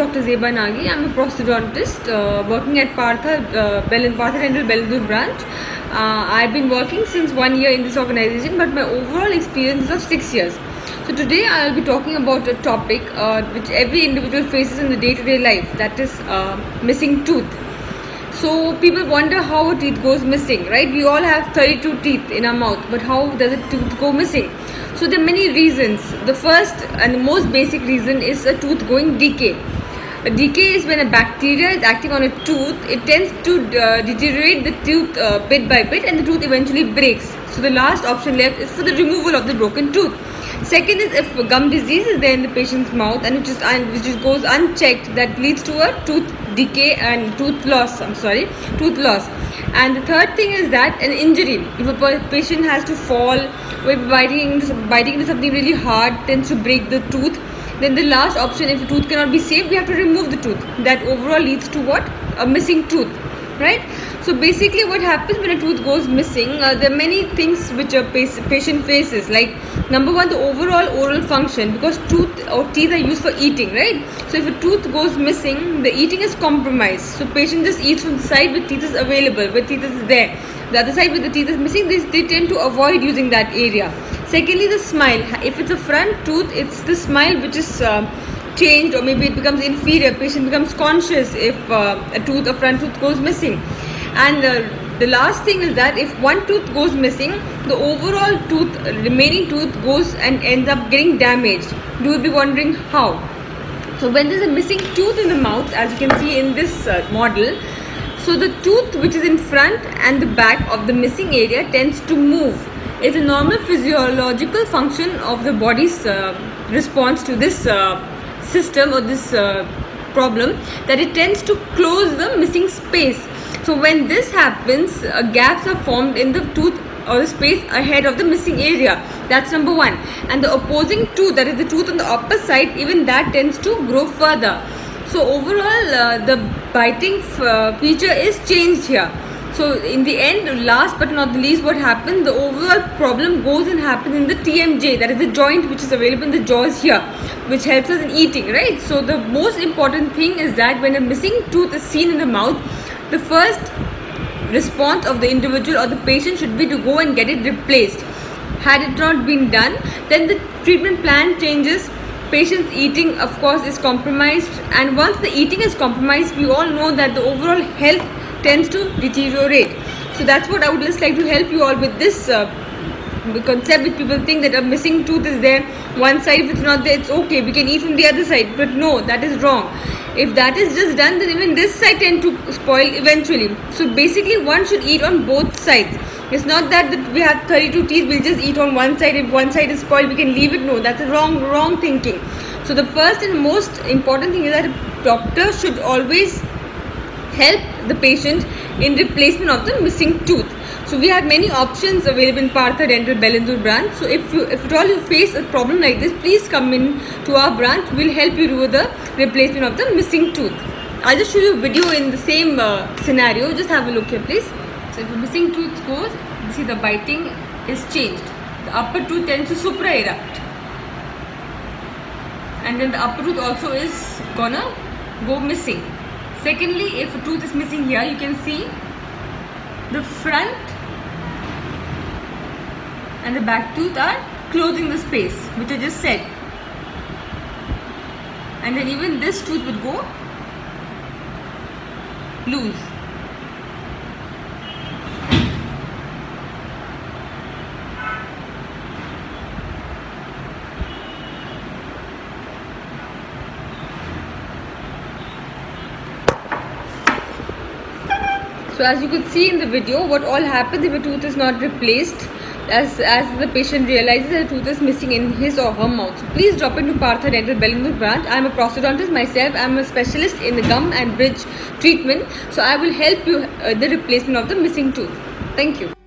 Dr. Zebanagi. I am a prosthodontist working at Partha Dental Belindur branch. I have been working since 1 year in this organization, but my overall experience is of 6 years. So today I will be talking about a topic which every individual faces in the day-to-day life, that is missing tooth. So people wonder how a teeth goes missing, right? We all have 32 teeth in our mouth, but how does a tooth go missing? So there are many reasons. The first and the most basic reason is a tooth going decay. A decay is when a bacteria is acting on a tooth. It tends to deteriorate the tooth bit by bit, and the tooth eventually breaks. So the last option left is for the removal of the broken tooth. Second is if gum disease is there in the patient's mouth and which goes unchecked, that leads to a tooth decay and tooth loss. And the third thing is that an injury. If a patient has to fall by biting into something really hard, tends to break the tooth. Then the last option, if the tooth cannot be saved, we have to remove the tooth. That overall leads to what? A missing tooth, right? So basically what happens when a tooth goes missing, there are many things which a patient faces, like number one, the overall oral function, because teeth are used for eating, right? So if a tooth goes missing, the eating is compromised. So patient just eats from the side where teeth is available, where teeth is there. The other side where the teeth is missing, they tend to avoid using that area. Secondly, the smile. If it's a front tooth, it's the smile which is changed, or maybe it becomes inferior. Patient becomes conscious if a front tooth goes missing. And the last thing is that if one tooth goes missing, the overall remaining tooth goes and ends up getting damaged. You will be wondering how. So when there's a missing tooth in the mouth, as you can see in this model, so the tooth which is in front and the back of the missing area tends to move. It's a normal physiological function of the body's response to this system or this problem, that it tends to close the missing space. So when this happens, gaps are formed in the tooth or the space ahead of the missing area. That's number one. And the opposing tooth, that is the tooth on the opposite side, even that tends to grow further. So overall, the biting feature is changed here. So in the end, last but not the least, what happens, the overall problem goes and happens in the TMJ, that is the joint which is available in the jaws here, which helps us in eating, right? So the most important thing is that when a missing tooth is seen in the mouth, the first response of the individual or the patient should be to go and get it replaced. Had it not been done, then the treatment plan changes. Patient's eating, of course, is compromised, and once the eating is compromised, we all know that the overall health tends to deteriorate. So that's what I would just like to help you all with this concept, which people think that a missing tooth is there, one side, if it's not there, it's okay, we can eat from the other side, but no, that is wrong. If that is just done, then even this side tends to spoil eventually. So basically, one should eat on both sides. It's not that we have 32 teeth, we'll just eat on one side. If one side is spoiled, we can leave it. No, that's a wrong thinking. So the first and most important thing is that a doctor should always help the patient in replacement of the missing tooth. So we have many options available in Partha Dental Belindur branch. So if at all you face a problem like this, please come in to our branch. We'll help you with the replacement of the missing tooth. I'll just show you a video in the same scenario. Just have a look here, please. So if a missing tooth goes, you see the biting is changed. The upper tooth tends to supraerupt, and then the upper tooth also is gonna go missing. Secondly, if a tooth is missing here, you can see the front and the back tooth are closing the space, which I just said. And then even this tooth would go loose. So as you could see in the video, what all happens if a tooth is not replaced, as the patient realizes that a tooth is missing in his or her mouth. So please drop into Partha Dental Belindur branch. I am a prosthodontist myself. I am a specialist in the gum and bridge treatment. So I will help you the replacement of the missing tooth. Thank you.